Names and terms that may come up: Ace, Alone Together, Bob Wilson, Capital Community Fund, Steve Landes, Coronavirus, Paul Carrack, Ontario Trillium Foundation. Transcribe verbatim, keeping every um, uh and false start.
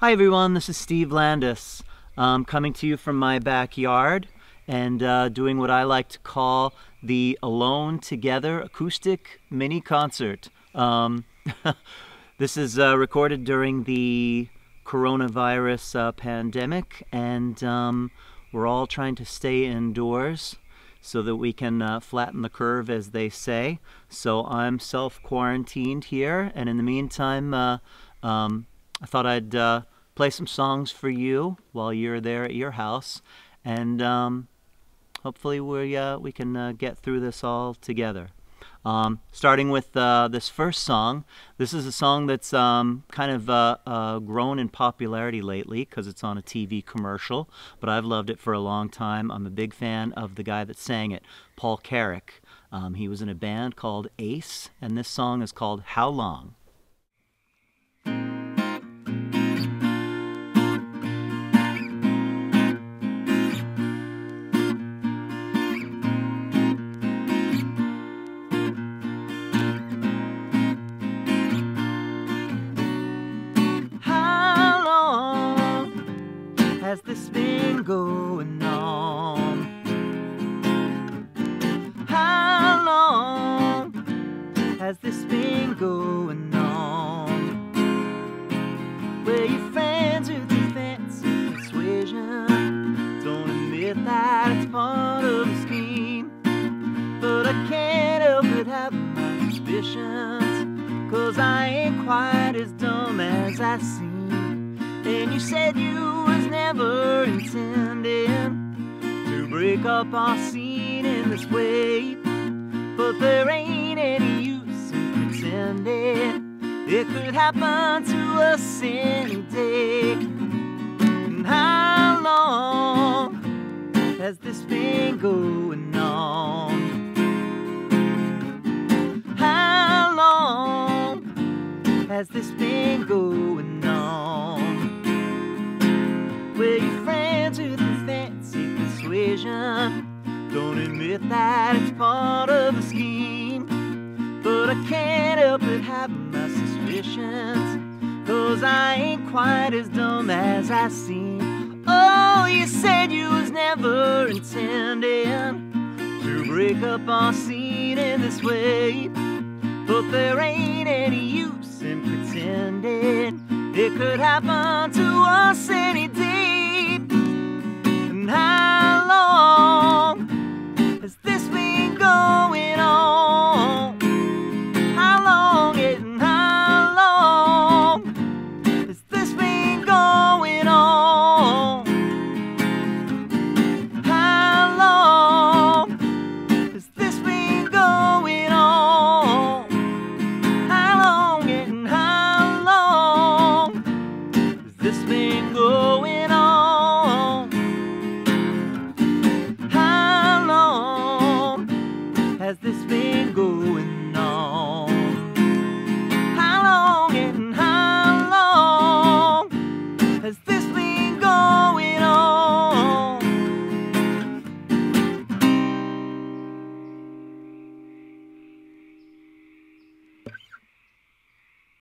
Hi everyone, this is Steve Landes. Um, coming to you from my backyard and uh, doing what I like to call the Alone Together acoustic mini concert. Um, this is uh, recorded during the coronavirus uh, pandemic, and um, we're all trying to stay indoors so that we can uh, flatten the curve, as they say. So I'm self-quarantined here, and in the meantime, uh, um, I thought I'd uh, play some songs for you while you're there at your house, and um, hopefully we, uh, we can uh, get through this all together. Um, starting with uh, this first song. This is a song that's um, kind of uh, uh, grown in popularity lately because it's on a T V commercial, but I've loved it for a long time. I'm a big fan of the guy that sang it, Paul Carrack. Um, he was in a band called Ace, and this song is called How Long? Has this been going on? How long has this been going on? Well, your friends with the fancy persuasion don't admit that it's part of the scheme, but I can't help but have my suspicions, cause I ain't quite as dumb as I seem. And you said you was never intending to break up our scene in this way, but there ain't any use in pretending it could happen to us any day. And how long has this been going on? How long has this been going on? Well, your friends with the fancy persuasion don't admit that it's part of the scheme, but I can't help but have my suspicions, cause I ain't quite as dumb as I seem. Oh, you said you was never intending to break up our scene in this way, but there ain't any use in pretending it could happen to us any